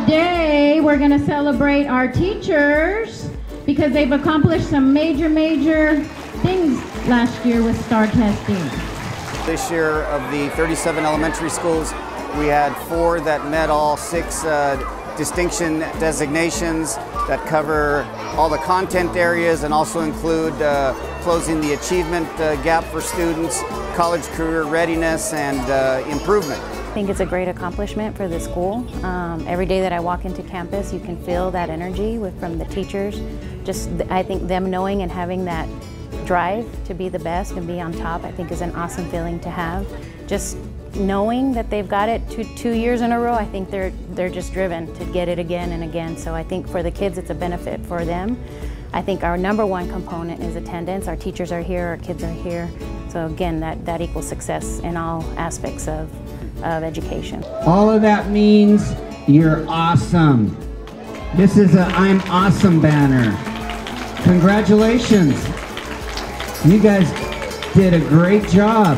Today we're going to celebrate our teachers because they've accomplished some major things last year with STAR testing. This year of the 37 elementary schools, we had 4 that met all 6 distinction designations that cover all the content areas and also include closing the achievement gap for students, college career readiness, and improvement. I think it's a great accomplishment for the school. Every day that I walk into campus, you can feel that energy from the teachers. Just, I think them knowing and having that drive to be the best and be on top, I think is an awesome feeling to have. Just knowing that they've got it two years in a row, I think they're just driven to get it again and again. So I think for the kids, it's a benefit for them. I think our #1 component is attendance. Our teachers are here, our kids are here. So again, that equals success in all aspects of education. All of that means you're awesome. This is a I'm awesome banner. Congratulations. You guys did a great job.